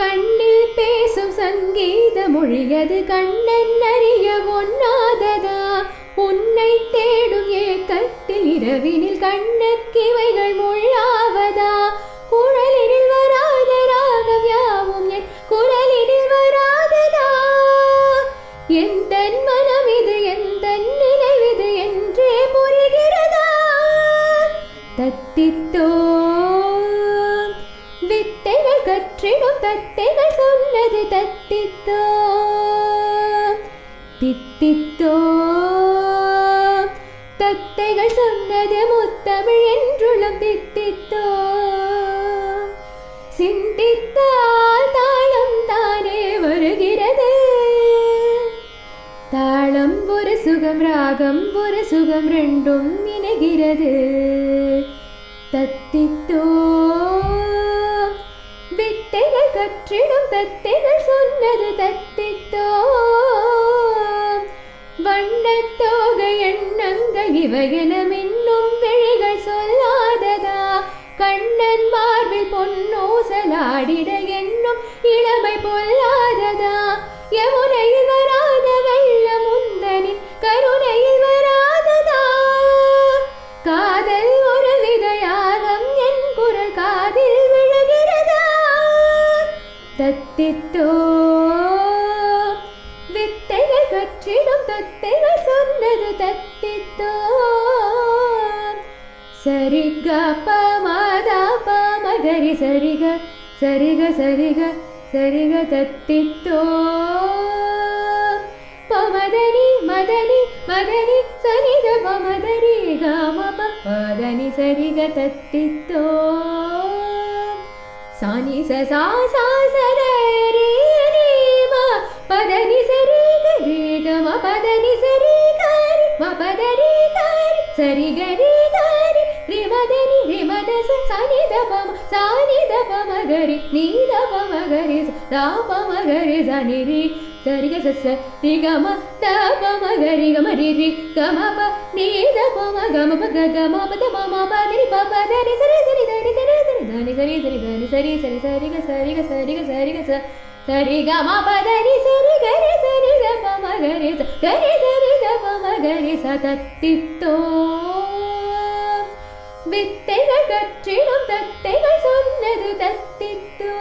கண்ணில் பேசும் சங்கீத மொழியது கண்ணன் அறிய ஒண்ணாததா உன்னை தேடும் ஏக்கத்தில் இரவினில் கண்ணக்கிவைகள் முள்ளாவதா குரலினில் வராத ராகம் யாவும் என் குரலினில் வராததா எந்தன் மனம் இது எந்தன் நினைவிது என்றே புரிகிறதா தத்தித்தோ வித்தைகள் கற்றிடும் தத்தைகள் சொன்னது தத்தித்தோம் தித்தித்தோம் தத்தைகள் சொன்னது முத்தமிழ் என்றுளம் தித்தித்தோம் சிந்தித்தால் தாளம் தானே வருகிறது தாளம் ஒரு சுகம் ராகம் ஒரு சுகம் ரெண்டும் இணைகிறது தத்தித்தோம் வித்தைகள் கற்றிடும் தத்தைகள் சொன்னது தத்தித்தோம் வண்ணத்தோகை எண்ணங்கள் இவையென மின்னும் விழிகள் சொல்லாததா கண்ணன் மார்பில் பொன்னோசலாடிட என்னும் இளமை பொல்லாததா யமுனையில் வராத வெள்ள முந்தனின் கருணையில் வராததா காதல் ஒரு விதையாகம் என் குரல் காதில் விழுகிறதா தத்தித்தோ வித்தைகள் கற்றிடும் தத்தைகள் சொன்னது தத்தித்தோ சரிக பமதா பமகரி சரிக சரிக சரிக சரிக தத்தித்தோ பமதனி மதனி மதனி சரிக பமதரி கமப பதனி சரிக தத்தித்தோ ಸಾನಿ ಸಾ ಸಾ ಸದ ರೇ ಮ ಪದ ನಿ ಸರಿ ಗರಿ ಗ ಮ ಪದ ನಿ ಸರಿ ಗರಿ ಮ ಪದ ರೀ ಗರಿ ಸರಿ ಗರಿ ಗರಿ ರಿ ಮದ ನಿ ರಿ ಮದ ಸಾನಿ ದ ಪ ಮ ಸಾನಿ ದ ಪ ಮ ಗರಿ ನೀ ದ ಪ ಮ ಗರಿ ದ ಪ ಮ ಗರಿ ಸಾನಿ ರೀ ಸರಿ ಗ ಸ ರಿ ಗ ಮ ದ ಪ ಮ ಗರಿ ಗ ಮ ರಿ ರಿ ಗ ಮ ಪ ನೀ ದ ಪ ಮ ಗ ಮ ಪ ಗ ಗ ಮ ಪ ದ ಮ ಮ ಪ ದ ರಿ ಪ ಪ ದ ರಿ ಸರಿ ಸರಿ ದ ರಿ ಸರಿ ಧನಿ ಸರಿ ಸರಿ ಧನಿ ಸರಿ ಸರಿ ಸರಿ ಗ ಸರಿ ಗ ಸರಿ ಗ ಸರಿ ಗ ಸರಿ ಗ ಮ ಪ ದ ನಿ ಸರಿ ಗ ರಿ ಸರಿ ಗ ಪ ಮ ಗ ರಿ ಸ ಗ ರಿ ಸರಿ ಗ ಪ ಮ ಗ ರಿ ಸ ತತ್ತಿತ್ತೋ வித்தைகள் கற்றிடும் தத்தைகள் சொன்னது தத்தித்தோ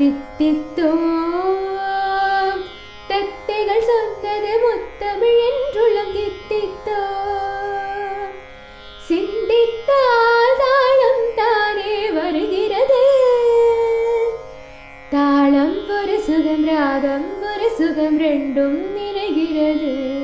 தித்தித்தோ தத்தைகள் சொன்னது முத்தமிழ் என்றுளம் தித்தித்தோ சிந்தித்தால் தாளம் தானே வருகிறது தாளம் ஒரு சுகம் ராகம் ஒரு சுகம் ரெண்டும் நிறைகிறது.